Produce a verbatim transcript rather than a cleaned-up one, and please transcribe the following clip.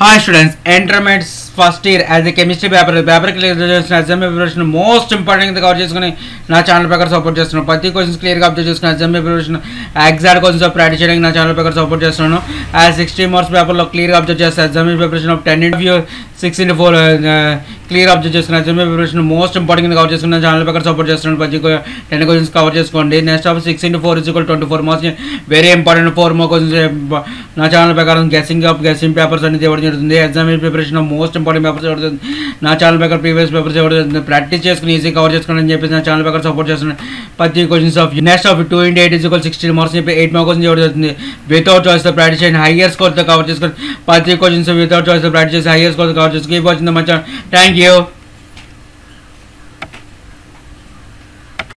Hi students, intermediate first year as a chemistry paper paper clear చేసిన exam preparation most important గా cover చేసుకొని నా channel ప్రకారం support చేస్తున్నాను. ప్రతి క్వశ్చన్స్ క్లియర్ గా అప్డేట్ చేసుకొని exam preparation exact questions of practice చేయడానికి నా ఛానల్ ప్రకారం సపోర్ట్ చేస్తున్నాను. ఆ sixty మార్క్స్ పేపర్ లో క్లియర్ గా అప్డేట్ చేస్తా. exam preparation of ten into six into four clear update చేసుకున్న exam preparation most important గా కవర్ చేసుకొని నా ఛానల్ ప్రకారం సపోర్ట్ చేస్తున్నాను. ప్రతి ten questions కవర్ చేసుకోండి. Next of six into four is equal to twenty-four marks very important four more questions నా channel ప్రకారం guessing up guessing papers అన్ని దేవర్ exam preparation of most important papers joduthundi na channel paper previous papers joduthundi practice cheskoni easy cover cheskonani ani cheppesi na channel paper support chestund prati questions of next of two into eight is equal to sixteen marks ni eight marks ni joduthundi without choice the practice and higher score the cover cheskoni prati questions without choice the practice higher score the cover cheskoni watching the match. Thank you.